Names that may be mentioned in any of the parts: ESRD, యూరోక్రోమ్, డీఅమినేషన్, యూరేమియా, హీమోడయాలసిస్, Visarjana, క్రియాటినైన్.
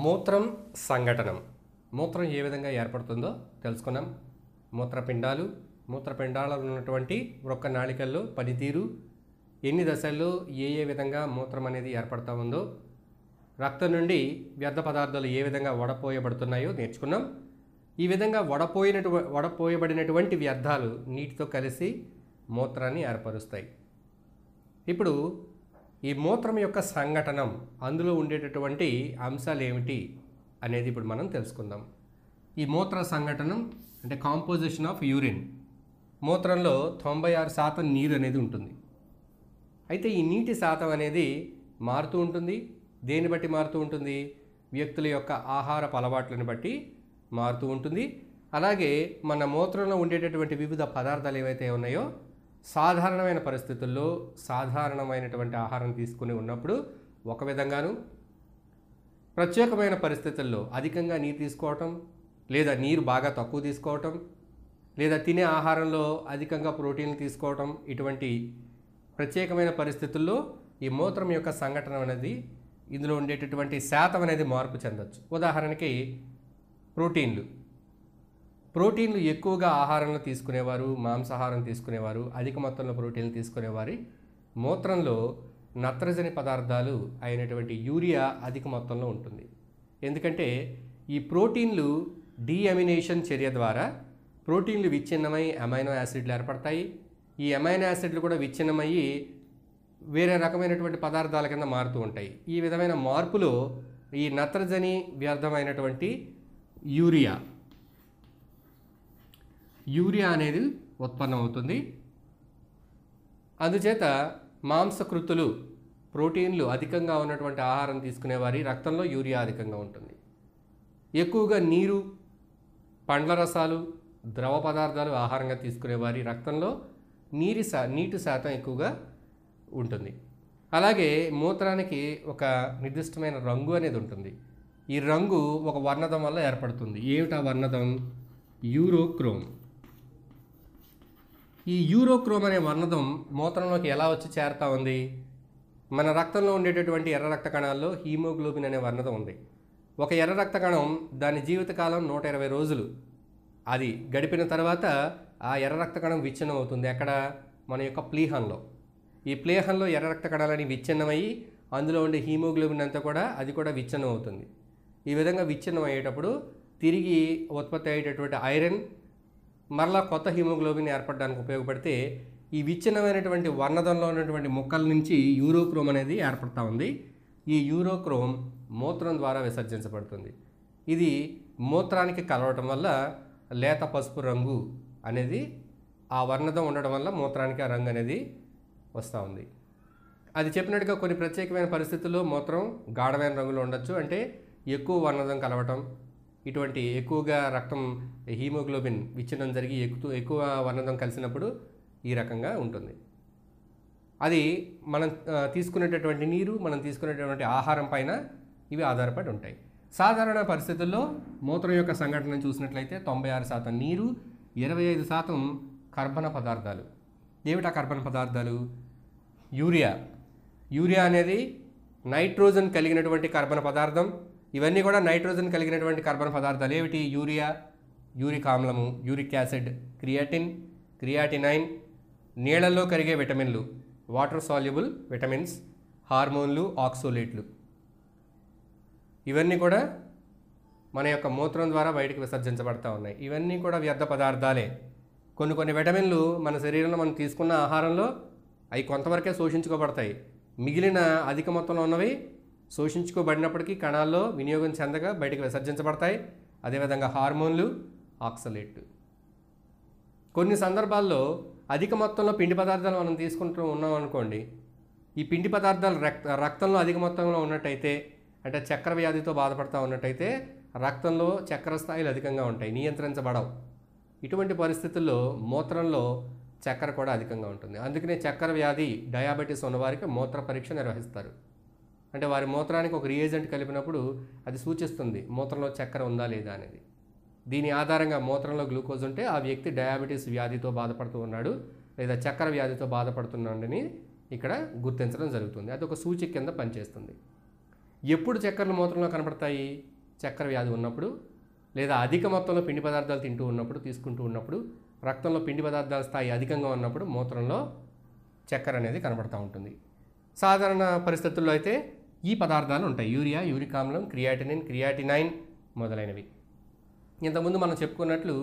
మూత్రం సంఘటనం. మూత్రం ఏ విధంగా ఏర్పడుతుందో తెలుసుకున్నాం. మూత్రపిండాలు, మూత్రపిండాలలో ఉన్నటువంటి వృక్కనాళికల్లో పనితీరు, ఎన్ని దశల్లో ఏ విధంగా మూత్రం అనేది ఏర్పడతా ఉందో, రక్తం నుండి వ్యర్థ పదార్థాలు ఏ విధంగా వడపోయబడుతున్నాయో నేర్చుకున్నాం. ఈ విధంగా వడపోయబడినటువంటి వ్యర్థాలు నీటితో కలిసి మూత్రాన్ని ఏర్పరుస్తాయి. ఇప్పుడు ఈ మూత్రం యొక్క సంఘటనం, అందులో ఉండేటటువంటి అంశాలు ఏమిటి అనేది ఇప్పుడు మనం తెలుసుకుందాం. ఈ మూత్ర సంఘటనం అంటే కాంపోజిషన్ ఆఫ్ యూరిన్. మూత్రంలో 96% నీరు అనేది ఉంటుంది. అయితే ఈ నీటి శాతం అనేది మారుతూ ఉంటుంది. దేన్ని బట్టి మారుతూ ఉంటుంది? వ్యక్తుల యొక్క ఆహారపు అలవాట్లను బట్టి మారుతూ ఉంటుంది. అలాగే మన మూత్రంలో ఉండేటటువంటి వివిధ పదార్థాలు ఏవైతే ఉన్నాయో, సాధారణమైన పరిస్థితుల్లో సాధారణమైనటువంటి ఆహారం తీసుకుని ఉన్నప్పుడు ఒక విధంగాను, ప్రత్యేకమైన పరిస్థితుల్లో అధికంగా నీరు తీసుకోవటం లేదా నీరు బాగా తక్కువ తీసుకోవటం లేదా తినే ఆహారంలో అధికంగా ప్రోటీన్లు తీసుకోవటం, ఇటువంటి ప్రత్యేకమైన పరిస్థితుల్లో ఈ మూత్రం యొక్క సంఘటన అనేది, ఇందులో ఉండేటటువంటి శాతం అనేది మార్పు చెందవచ్చు. ఉదాహరణకి ప్రోటీన్లు ఎక్కువగా ఆహారంలో తీసుకునేవారు, మాంసాహారం తీసుకునేవారు, అధిక మొత్తంలో ప్రోటీన్లు తీసుకునేవారి మూత్రంలో నత్రజని పదార్థాలు అయినటువంటి యూరియా అధిక మొత్తంలో ఉంటుంది. ఎందుకంటే ఈ ప్రోటీన్లు డీఅమినేషన్ చర్య ద్వారా ప్రోటీన్లు విచ్ఛిన్నమై అమైనో యాసిడ్లు ఏర్పడతాయి. ఈ అమైనో యాసిడ్లు కూడా విచ్ఛిన్నమయ్యి వేరే రకమైనటువంటి పదార్థాల కింద మారుతూ ఉంటాయి. ఈ విధమైన మార్పులో ఈ నత్రజని వ్యర్థమైనటువంటి యూరియా అనేది ఉత్పన్నమవుతుంది. అందుచేత మాంసకృతులు, ప్రోటీన్లు అధికంగా ఉన్నటువంటి ఆహారం తీసుకునేవారి రక్తంలో యూరియా అధికంగా ఉంటుంది. ఎక్కువగా నీరు, పండ్ల రసాలు, ద్రవ పదార్థాలు ఆహారంగా తీసుకునేవారి రక్తంలో నీటి శాతం ఎక్కువగా ఉంటుంది. అలాగే మూత్రానికి ఒక నిర్దిష్టమైన రంగు అనేది ఉంటుంది. ఈ రంగు ఒక వర్ణదం వల్ల ఏర్పడుతుంది. ఏమిటా వర్ణదం? యూరోక్రోమ్. ఈ యూరోక్రోమ్ అనే వర్ణదం మూత్రంలోకి ఎలా వచ్చి చేరుతా ఉంది? మన రక్తంలో ఉండేటటువంటి ఎర్ర రక్త కణాల్లో హీమోగ్లోబిన్ అనే వర్ణదం ఉంది. ఒక ఎర్ర రక్త కణం దాని జీవితకాలం 120 రోజులు అది గడిపిన తర్వాత ఆ ఎర్ర రక్త కణం విచ్ఛిన్నం అవుతుంది. ఎక్కడ? మన యొక్క ప్లీహంలో. ఈ ప్లీహంలో ఎర్ర రక్త కణాలని విచ్ఛిన్నమయ్యి అందులో ఉండే హీమోగ్లోబిన్ అంతా కూడా అది కూడా విచ్ఛిన్నం అవుతుంది. ఈ విధంగా విచ్ఛిన్నం అయ్యేటప్పుడు తిరిగి ఉత్పత్తి అయ్యేటటువంటి ఐరన్ మరలా కొత్త హీమోగ్లోబిన్ ఏర్పడడానికి ఉపయోగపడితే, ఈ విచ్ఛిన్నమైనటువంటి వర్ణదంలో ఉన్నటువంటి మొక్కల నుంచి యూరోక్రోమ్ అనేది ఏర్పడతా ఉంది. ఈ యూరోక్రోమ్ మూత్రం ద్వారా విసర్జించబడుతుంది. ఇది మూత్రానికి కలవటం వల్ల లేత పసుపు రంగు అనేది, ఆ వర్ణదం ఉండడం వల్ల మూత్రానికి ఆ రంగు అనేది వస్తూ ఉంది. అది చెప్పినట్టుగా కొన్ని ప్రత్యేకమైన పరిస్థితుల్లో మూత్రం గాఢమైన రంగులో ఉండొచ్చు. అంటే ఎక్కువ వర్ణదం కలవటం, ఇటువంటి ఎక్కువగా రక్తం హీమోగ్లోబిన్ విచ్ఛిన్నం జరిగి ఎక్కువ వర్ణదం కలిసినప్పుడు ఈ రకంగా ఉంటుంది. అది మనం తీసుకునేటటువంటి నీరు, మనం తీసుకునేటటువంటి ఆహారం పైన ఇవి ఆధారపడి ఉంటాయి. సాధారణ పరిస్థితుల్లో మూత్రం యొక్క సంఘటన చూసినట్లయితే 96% నీరు, 25% కర్బన పదార్థాలు. ఏమిటా కర్బన పదార్థాలు? యూరియా అనేది నైట్రోజన్ కలిగినటువంటి కర్బన పదార్థం. ఇవన్నీ కూడా నైట్రోజన్ కలిగినటువంటి కర్బన పదార్థాలు. ఏమిటి? యూరియా, యూరిక్ ఆమ్లము, యూరిక్ యాసిడ్, క్రియాటిన్, క్రియాటినైన్, నీళ్లలో కరిగే విటమిన్లు, వాటర్ సాల్యుబుల్ విటమిన్స్, హార్మోన్లు, ఆక్సోలేట్లు, ఇవన్నీ కూడా మన యొక్క మూత్రం ద్వారా బయటకు విసర్జించబడతా ఉన్నాయి. ఇవన్నీ కూడా వ్యర్థ పదార్థాలే. కొన్ని విటమిన్లు మన శరీరంలో మనం తీసుకున్న ఆహారంలో అవి కొంతవరకే శోషించుకోబడతాయి. మిగిలిన అధిక మొత్తంలో ఉన్నవి శోషించుకోబడినప్పటికీ కణాల్లో వినియోగం చెందగా బయటకు విసర్జించబడతాయి. అదేవిధంగా హార్మోన్లు, ఆక్సలేట్లు. కొన్ని సందర్భాల్లో అధిక మొత్తంలో పిండి పదార్థాలు మనం తీసుకుంటూ ఉన్నాం అనుకోండి, ఈ పిండి పదార్థాలు రక్తంలో అధిక మొత్తంలో ఉన్నట్టయితే, అంటే చక్కెర వ్యాధితో బాధపడుతూ ఉన్నట్టయితే రక్తంలో చక్కెర స్థాయిలు అధికంగా ఉంటాయి, నియంత్రించబడవు. ఇటువంటి పరిస్థితుల్లో మూత్రంలో చక్కెర కూడా అధికంగా ఉంటుంది. అందుకనే చక్కెర వ్యాధి, డయాబెటీస్ ఉన్నవారికి మూత్ర పరీక్ష నిర్వహిస్తారు. అంటే వారి మూత్రానికి ఒక రియేజెంట్ కలిపినప్పుడు అది సూచిస్తుంది మూత్రంలో చక్కెర ఉందా లేదా అనేది. దీని ఆధారంగా మూత్రంలో గ్లూకోజ్ ఉంటే ఆ వ్యక్తి డయాబెటీస్ వ్యాధితో బాధపడుతూ ఉన్నాడు లేదా చక్కెర వ్యాధితో బాధపడుతున్నాడని ఇక్కడ గుర్తించడం జరుగుతుంది. అది ఒక సూచిక కింద పనిచేస్తుంది. ఎప్పుడు చక్కెరలు మూత్రంలో కనబడతాయి? చక్కెర వ్యాధి ఉన్నప్పుడు లేదా అధిక మొత్తంలో పిండి పదార్థాలు తింటూ ఉన్నప్పుడు, తీసుకుంటూ ఉన్నప్పుడు, రక్తంలో పిండి పదార్థాల స్థాయి అధికంగా ఉన్నప్పుడు మూత్రంలో చక్కెర అనేది కనబడుతూ ఉంటుంది. సాధారణ పరిస్థితుల్లో అయితే ఈ పదార్థాలు ఉంటాయి, యూరియా, యూరిక్ ఆమ్లం, క్రియాటినిన్, క్రియాటినైన్ మొదలైనవి. ఇంతకుముందు మనం చెప్పుకున్నట్లు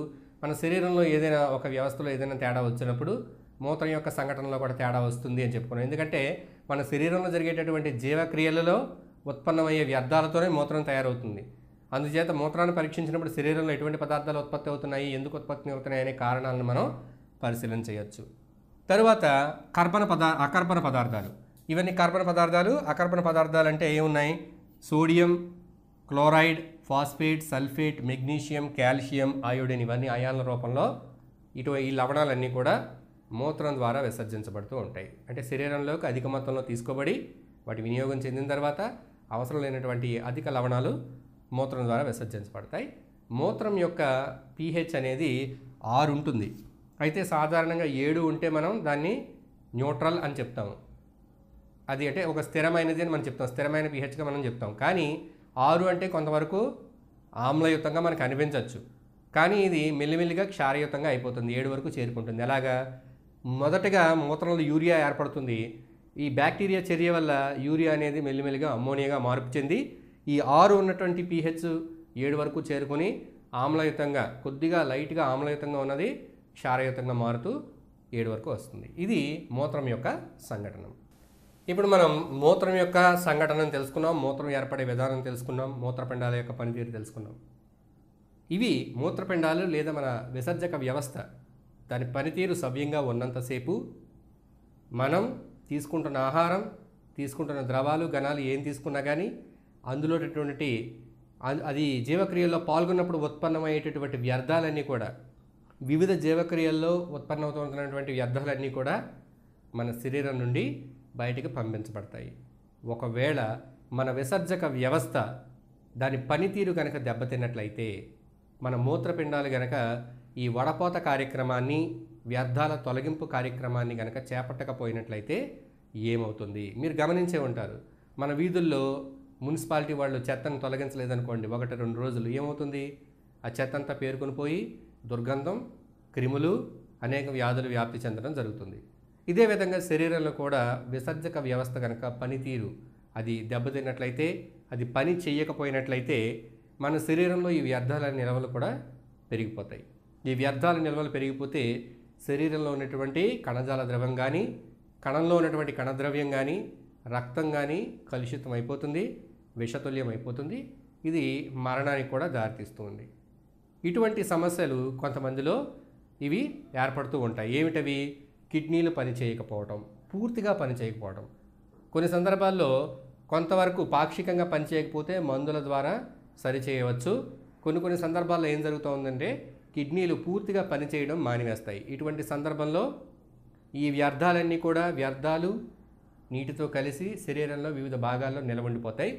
మన శరీరంలో ఏదైనా ఒక వ్యవస్థలో ఏదైనా తేడా వచ్చినప్పుడు మూత్రం యొక్క సంఘటనలో కూడా తేడా వస్తుంది అని చెప్పుకున్నాం. ఎందుకంటే మన శరీరంలో జరిగేటటువంటి జీవక్రియలలో ఉత్పన్నమయ్యే వ్యర్థాలతోనే మూత్రం తయారవుతుంది. అందుచేత మూత్రాన్ని పరీక్షించినప్పుడు శరీరంలో ఎటువంటి పదార్థాలు ఉత్పత్తి అవుతున్నాయి, ఎందుకు ఉత్పత్తి అవుతున్నాయి అనే కారణాలను మనం పరిశీలన చేయవచ్చు. తరువాత అకర్బన పదార్థాలు. ఇవన్నీ కార్బన పదార్థాలు. అకర్బన పదార్థాలు అంటే ఏమున్నాయి? Sodium, chloride, phosphate, sulphate, magnesium, calcium, iodine, ఇవన్నీ అయాన్ల రూపంలో ఈ లవణాలన్నీ కూడా మూత్రం ద్వారా విసర్జించబడుతూ ఉంటాయి. అంటే శరీరంలోకి అధిక మొత్తంలో తీసుకోబడి వాటి వినియోగం చెందిన తర్వాత అవసరం లేనటువంటి అధిక లవణాలు మూత్రం ద్వారా విసర్జించబడతాయి. మూత్రం యొక్క pH అనేది 6 ఉంటుంది. అయితే సాధారణంగా 7 ఉంటే మనం దాన్ని న్యూట్రల్ అని చెప్తాము. అది అంటే ఒక స్థిరమైనది అని మనం చెప్తాం, స్థిరమైన pHగా మనం చెప్తాం. కానీ 6 అంటే కొంతవరకు ఆమ్లయుతంగా మనకు అనిపించవచ్చు, కానీ ఇది మెల్లిమెల్లిగా క్షారయుతంగా అయిపోతుంది, 7 వరకు చేరుకుంటుంది. ఎలాగా? మొదటగా మూత్రంలో యూరియా ఏర్పడుతుంది. ఈ బ్యాక్టీరియా చర్య వల్ల యూరియా అనేది మెల్లిమెల్లిగా అమ్మోనియాగా మార్పు చెంది ఈ 6 ఉన్నటువంటి pH 7 వరకు చేరుకొని ఆమ్లయుతంగా, కొద్దిగా లైట్గా ఆమ్లయుతంగా ఉన్నది క్షారయుతంగా మారుతూ 7 వరకు వస్తుంది. ఇది మూత్రం యొక్క సంఘటన. ఇప్పుడు మనం మూత్రం యొక్క సంఘటనను తెలుసుకున్నాం, మూత్రం ఏర్పడే విధానం తెలుసుకున్నాం, మూత్రపిండాల యొక్క పనితీరు తెలుసుకున్నాం. ఇవి మూత్రపిండాలు లేదా మన విసర్జక వ్యవస్థ దాని పనితీరు సవ్యంగా ఉన్నంతసేపు మనం తీసుకుంటున్న ఆహారం, తీసుకుంటున్న ద్రవాలు, ఘనాలు ఏం తీసుకున్నా కానీ అందులో అది జీవక్రియల్లో పాల్గొన్నప్పుడు ఉత్పన్నమయ్యేటటువంటి వ్యర్థాలన్నీ కూడా, వివిధ జీవక్రియల్లో ఉత్పన్నమవుతున్నటువంటి వ్యర్థాలన్నీ కూడా మన శరీరం నుండి బయటికి పంపించబడతాయి. ఒకవేళ మన విసర్జక వ్యవస్థ దాని పనితీరు కనుక దెబ్బతిన్నట్లయితే, మన మూత్రపిండాలు కనుక ఈ వడపోత కార్యక్రమాన్ని, వ్యర్థాల తొలగింపు కార్యక్రమాన్ని కనుక చేపట్టకపోయినట్లయితే ఏమవుతుంది? మీరు గమనించే ఉంటారు, మన వీధుల్లో మున్సిపాలిటీ వాళ్ళు చెత్తను తొలగించలేదనుకోండి, 1-2 రోజులు ఏమవుతుంది? ఆ చెత్త అంతా పేరుకొని పోయి దుర్గంధం, క్రిములు, అనేక వ్యాధులు వ్యాప్తి చెందడం జరుగుతుంది. ఇదే విధంగా శరీరంలో కూడా విసర్జక వ్యవస్థ కనుక పనితీరు అది దెబ్బతిన్నట్లయితే, అది పని చేయకపోయినట్లయితే మన శరీరంలో ఈ వ్యర్థాల నిల్వలు కూడా పెరిగిపోతాయి. ఈ వ్యర్థాల నిల్వలు పెరిగిపోతే శరీరంలో ఉన్నటువంటి కణజాల ద్రవం కానీ, కణంలో ఉన్నటువంటి కణద్రవ్యం కానీ, రక్తం కానీ కలుషితం అయిపోతుంది, విషతుల్యం అయిపోతుంది. ఇది మరణానికి కూడా దారితీస్తుంది. ఇటువంటి సమస్యలు కొంతమందిలో ఇవి ఏర్పడుతూ ఉంటాయి. ఏమిటవి? కిడ్నీలు పనిచేయకపోవటం, పూర్తిగా పనిచేయకపోవటం. కొన్ని సందర్భాల్లో కొంతవరకు పాక్షికంగా పనిచేయకపోతే మందుల ద్వారా సరిచేయవచ్చు. కొన్ని సందర్భాల్లో ఏం జరుగుతుందంటే కిడ్నీలు పూర్తిగా పనిచేయడం మానివేస్తాయి. ఇటువంటి సందర్భంలో ఈ వ్యర్థాలన్నీ కూడా, వ్యర్థాలు నీటితో కలిసి శరీరంలో వివిధ భాగాల్లో నిలబడిపోతాయి.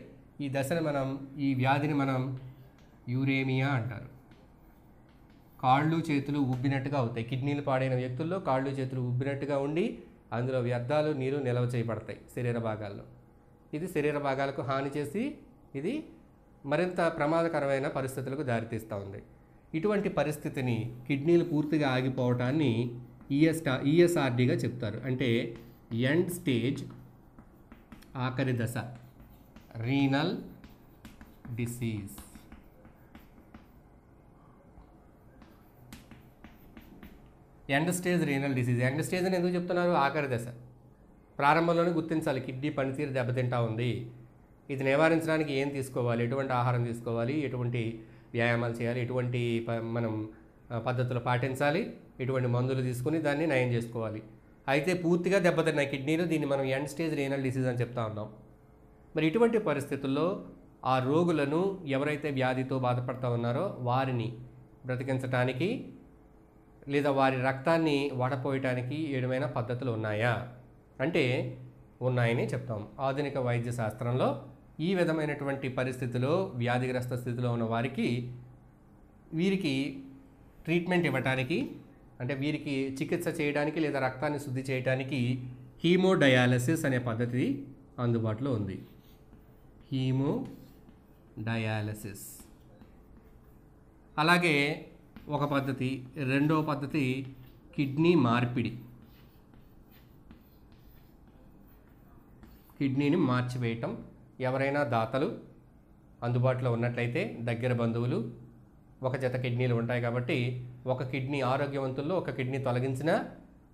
ఈ దశను మనం, ఈ వ్యాధిని మనం యూరేమియా అంటారు. కాళ్ళు చేతులు ఉబ్బినట్టుగా అవుతాయి. కిడ్నీలు పాడైన వ్యక్తుల్లో కాళ్ళు చేతులు ఉబ్బినట్టుగా ఉండి అందులో వ్యర్థాలు, నీరు నిల్వ చేయబడతాయి శరీర భాగాల్లో. ఇది శరీర భాగాలకు హాని చేసి ఇది మరింత ప్రమాదకరమైన పరిస్థితులకు దారితీస్తూ ఉంది. ఇటువంటి పరిస్థితిని, కిడ్నీలు పూర్తిగా ఆగిపోవటాన్ని ESRDగా చెప్తారు. అంటే ఎండ్ స్టేజ్, ఆఖరి దశ, renal disease. End stage renal disease. End stage అని ఎందుకు చెప్తున్నారు? ఆఖరి దశ. ప్రారంభంలోనే గుర్తించాలి కిడ్నీ పనితీరు దెబ్బతింటా ఉంది, ఇది నివారించడానికి ఏం తీసుకోవాలి, ఎటువంటి ఆహారం తీసుకోవాలి, ఎటువంటి వ్యాయామాలు చేయాలి, ఎటువంటి మనం పద్ధతులు పాటించాలి, ఎటువంటి మందులు తీసుకుని దాన్ని నయం చేసుకోవాలి. అయితే పూర్తిగా దెబ్బతిన్న కిడ్నీలు, దీన్ని మనం ఎండ్ స్టేజ్ రీనల్ డిసీజ్ అని చెప్తా ఉన్నాం. మరి ఇటువంటి పరిస్థితుల్లో ఆ రోగులను, ఎవరైతే వ్యాధితో బాధపడుతూ ఉన్నారో వారిని బ్రతికించడానికి లేదా వారి రక్తాన్ని వాడపోయటానికి ఏమైనా పద్ధతులు ఉన్నాయా అంటే ఉన్నాయని చెప్తాం. ఆధునిక వైద్య శాస్త్రంలో ఈ విధమైనటువంటి పరిస్థితిలో, వ్యాధిగ్రస్త స్థితిలో ఉన్న వీరికి ట్రీట్మెంట్ ఇవ్వటానికి, అంటే వీరికి చికిత్స చేయడానికి లేదా రక్తాన్ని శుద్ధి చేయడానికి హీమోడయాలసిస్ అనే పద్ధతి అందుబాటులో ఉంది. హీమోడయాలసిస్. అలాగే ఒక పద్ధతి, రెండో పద్ధతి కిడ్నీ మార్పిడి, కిడ్నీని మార్చివేయటం. ఎవరైనా దాతలు అందుబాటులో ఉన్నట్లయితే, దగ్గర బంధువులు, ఒక జత కిడ్నీలు ఉంటాయి కాబట్టి ఒక కిడ్నీ ఆరోగ్యవంతుల్లో ఒక కిడ్నీ తొలగించినా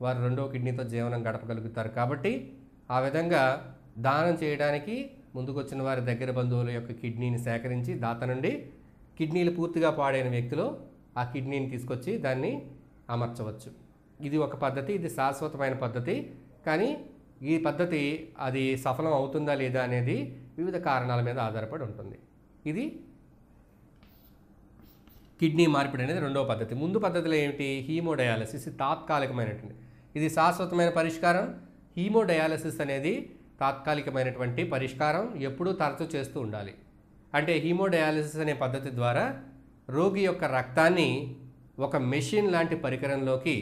వారు రెండో కిడ్నీతో జీవనం గడపగలుగుతారు. కాబట్టి ఆ విధంగా దానం చేయడానికి ముందుకొచ్చిన వారి దగ్గర బంధువుల యొక్క కిడ్నీని సేకరించి, దాత నుండి కిడ్నీలు పూర్తిగా పాడైన వ్యక్తిలో ఆ కిడ్నీని తీసుకొచ్చి దాన్ని అమర్చవచ్చు. ఇది ఒక పద్ధతి, ఇది శాశ్వతమైన పద్ధతి. కానీ ఈ పద్ధతి అది సఫలం అవుతుందా లేదా అనేది వివిధ కారణాల మీద ఆధారపడి ఉంటుంది. ఇది కిడ్నీ మార్పిడి అనేది రెండవ పద్ధతి. ముందు పద్ధతిలో ఏమిటి? హీమోడయాలసిస్. తాత్కాలికమైనటువంటి, ఇది శాశ్వతమైన పరిష్కారం. హీమోడయాలసిస్ అనేది తాత్కాలికమైనటువంటి పరిష్కారం, ఎప్పుడూ తరచూ చేస్తూ ఉండాలి. అంటే హీమోడయాలసిస్ అనే పద్ధతి ద్వారా రోగి యొక్క రక్తాన్ని ఒక మెషిన్ లాంటి పరికరంలోకి,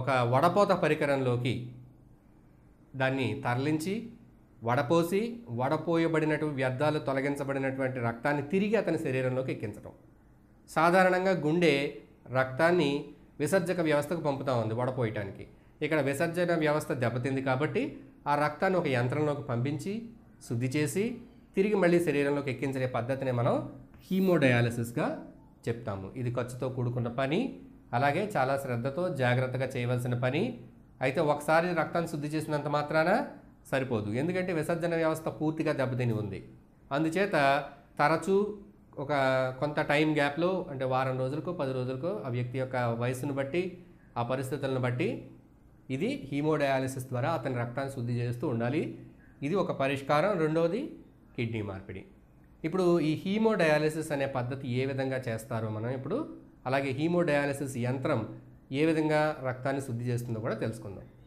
ఒక వడపోత పరికరంలోకి దాన్ని తరలించి వడపోసి, వడపోయబడినటువంటి వ్యర్థాలు తొలగించబడినటువంటి రక్తాన్ని తిరిగి అతని శరీరంలోకి ఎక్కించడం. సాధారణంగా గుండె రక్తాన్ని విసర్జక వ్యవస్థకు పంపుతూ ఉంది వడపోయటానికి. ఇక్కడ విసర్జన వ్యవస్థ దెబ్బతింది కాబట్టి ఆ రక్తాన్ని ఒక యంత్రంలోకి పంపించి శుద్ధి చేసి తిరిగి మళ్ళీ శరీరంలోకి ఎక్కించే పద్ధతిని మనం హీమోడయాలసిస్గా చెప్తాము. ఇది ఖర్చుతో కూడుకున్న పని, అలాగే చాలా శ్రద్ధతో జాగ్రత్తగా చేయవలసిన పని. అయితే ఒకసారి రక్తాన్ని శుద్ధి చేసినంత మాత్రాన సరిపోదు, ఎందుకంటే విసర్జన వ్యవస్థ పూర్తిగా దెబ్బతిని ఉంది. అందుచేత తరచూ ఒక కొంత టైం గ్యాప్లో, అంటే వారం రోజులకు 10 రోజులకు, ఆ వ్యక్తి యొక్క వయసును బట్టి, ఆ పరిస్థితులను బట్టి ఇది హీమోడయాలసిస్ ద్వారా అతని రక్తాన్ని శుద్ధి చేస్తూ ఉండాలి. ఇది ఒక పరిష్కారం. రెండవది కిడ్నీ మార్పిడి. ఇప్పుడు ఈ హీమోడయాలసిస్ అనే పద్ధతి ఏ విధంగా చేస్తారో మనం ఇప్పుడు, అలాగే హీమోడయాలసిస్ యంత్రం ఏ విధంగా రక్తాన్ని శుద్ధి చేస్తుందో కూడా తెలుసుకుందాం.